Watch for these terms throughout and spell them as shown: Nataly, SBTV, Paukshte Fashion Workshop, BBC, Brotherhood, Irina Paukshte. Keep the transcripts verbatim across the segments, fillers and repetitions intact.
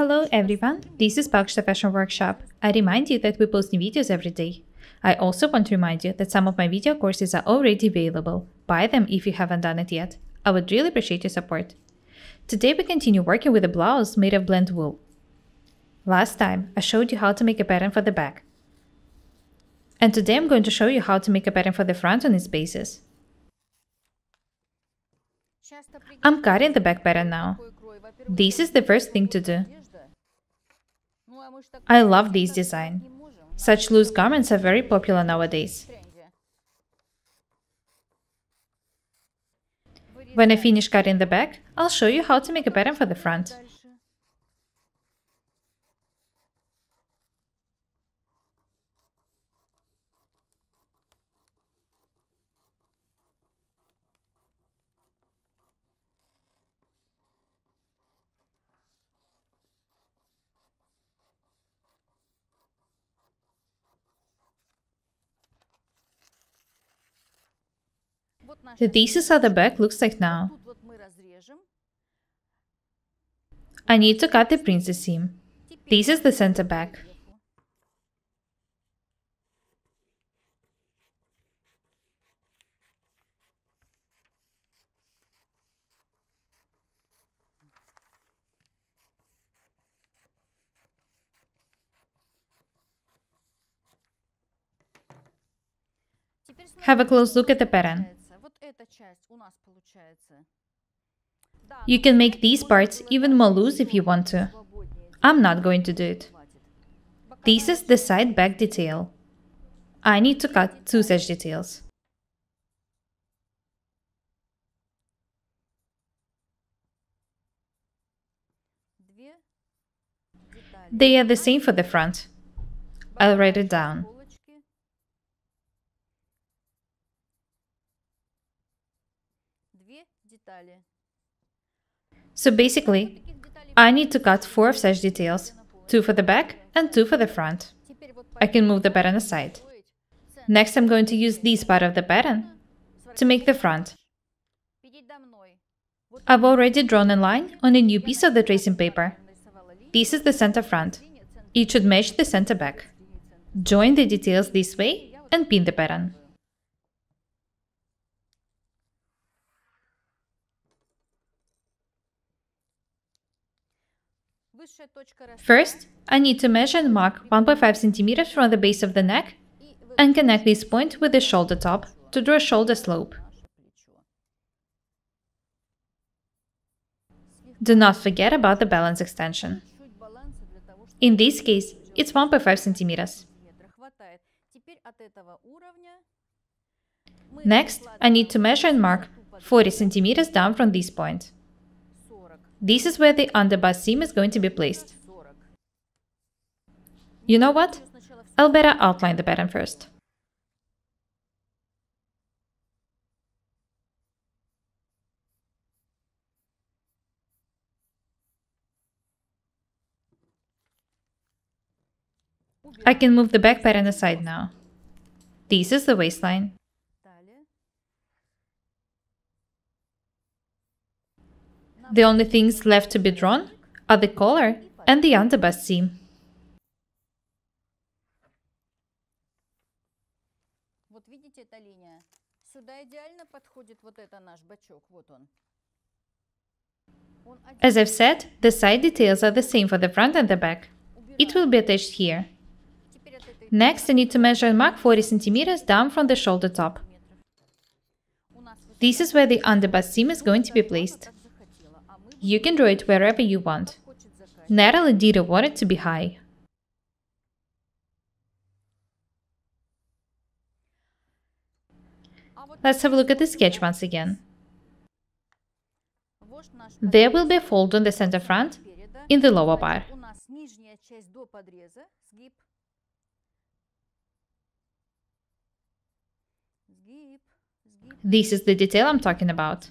Hello everyone, this is Paukshte Fashion Workshop. I remind you that we post new videos every day. I also want to remind you that some of my video courses are already available. Buy them if you haven't done it yet. I would really appreciate your support. Today we continue working with a blouse made of blend wool. Last time I showed you how to make a pattern for the back. And today I'm going to show you how to make a pattern for the front on its bases. I'm cutting the back pattern now. This is the first thing to do. I love this design. Such loose garments are very popular nowadays. When I finish cutting the back, I'll show you how to make a pattern for the front. This is how the back looks like now. I need to cut the princess seam. This is the center back. Have a close look at the pattern. You can make these parts even more loose if you want to. I'm not going to do it. This is the side back detail. I need to cut two such details. They are the same for the front. I'll write it down. So basically, I need to cut four of such details, two for the back and two for the front. I can move the pattern aside. Next, I'm going to use this part of the pattern to make the front. I've already drawn a line on a new piece of the tracing paper. This is the center front. It should match the center back. Join the details this way and pin the pattern. First, I need to measure and mark one point five centimeters from the base of the neck and connect this point with the shoulder top to draw a shoulder slope. Do not forget about the balance extension. In this case, it's one point five centimeters. Next, I need to measure and mark forty centimeters down from this point. This is where the underbust seam is going to be placed. You know what? I'll better outline the pattern first. I can move the back pattern aside now. This is the waistline. The only things left to be drawn are the collar and the underbust seam. As I've said, the side details are the same for the front and the back. It will be attached here. Next, I need to measure and mark forty centimeters down from the shoulder top. This is where the underbust seam is going to be placed. You can draw it wherever you want. Nataly didn't want it to be high. Let's have a look at the sketch once again. There will be a fold on the center front in the lower bar. This is the detail I'm talking about.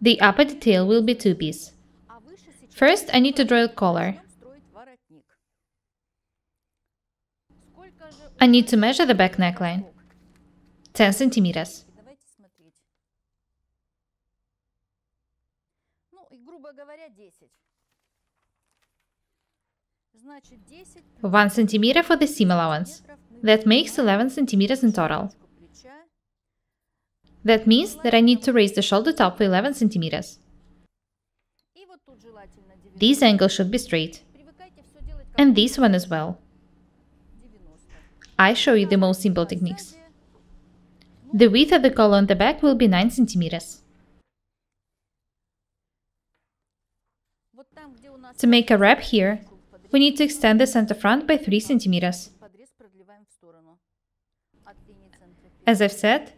The upper detail will be two-piece. First, I need to draw a collar. I need to measure the back neckline. ten centimeters. one centimeter for the seam allowance. That makes eleven centimeters in total. That means that I need to raise the shoulder top to eleven centimeters. This angle should be straight. And this one as well. I show you the most simple techniques. The width of the collar on the back will be nine centimeters. To make a wrap here, we need to extend the center front by three centimeters. As I've said,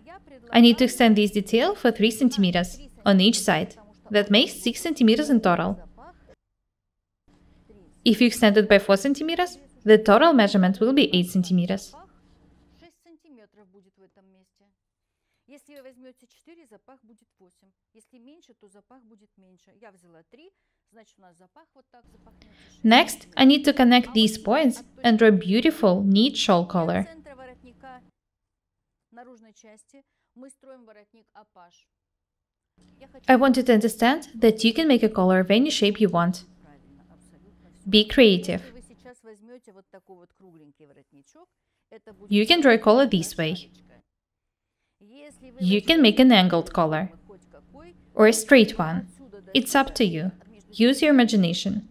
I need to extend this detail for three centimeters on each side. That makes six centimeters in total. If you extend it by four centimeters, the total measurement will be eight centimeters. Next, I need to connect these points and draw a beautiful, neat shawl collar. I want you to understand that you can make a collar of any shape you want. Be creative. You can draw a collar this way. You can make an angled collar. Or a straight one. It's up to you. Use your imagination.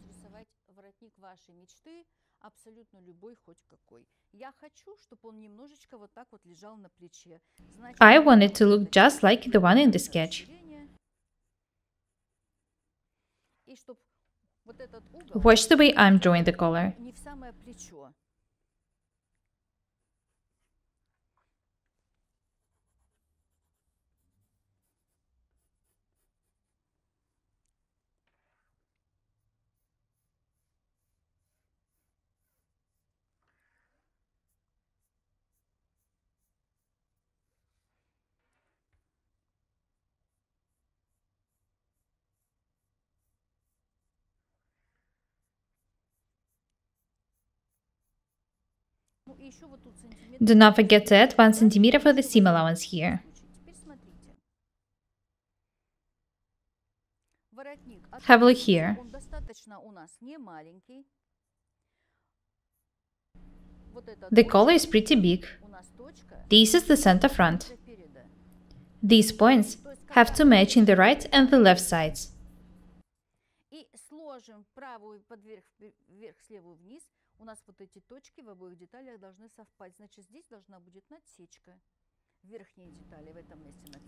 I want it to look just like the one in the sketch. Watch the way I'm drawing the collar. Do not forget to add one centimeter for the seam allowance here. Have a look here. The collar is pretty big. This is the center front. These points have to match in the right and the left sides.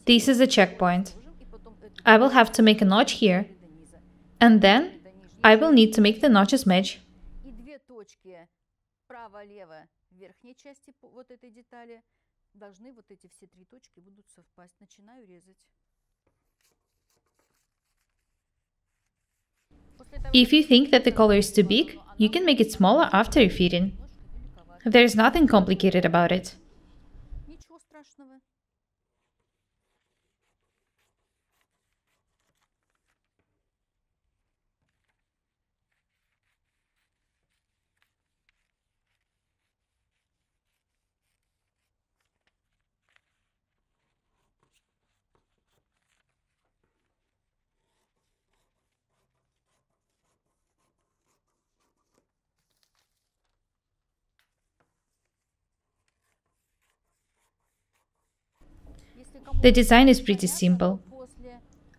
This is a checkpoint. I will have to make a notch here, and then I will need to make the notches match. If you think that the collar is too big, you can make it smaller after you fit in. There is nothing complicated about it. The design is pretty simple.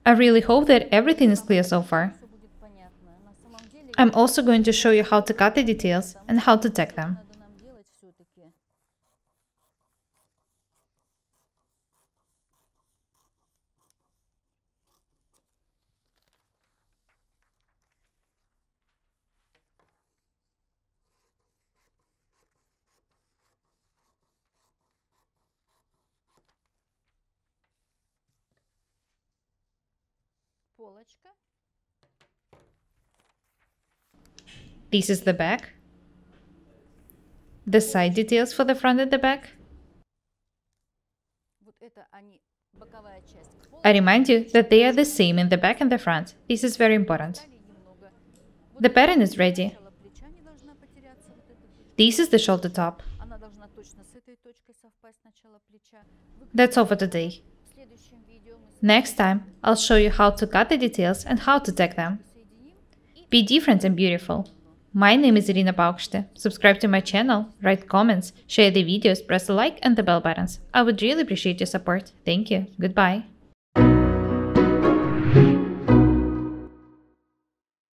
I really hope that everything is clear so far. I'm also going to show you how to cut the details and how to tag them. This is the back. The side details for the front and the back. I remind you that they are the same in the back and the front. This is very important. The pattern is ready. This is the shoulder top. That's all for today. Next time, I'll show you how to cut the details and how to tag them. Be different and beautiful. My name is Irina Paukshte. Subscribe to my channel, write comments, share the videos, press the like and the bell buttons. I would really appreciate your support. Thank you. Goodbye.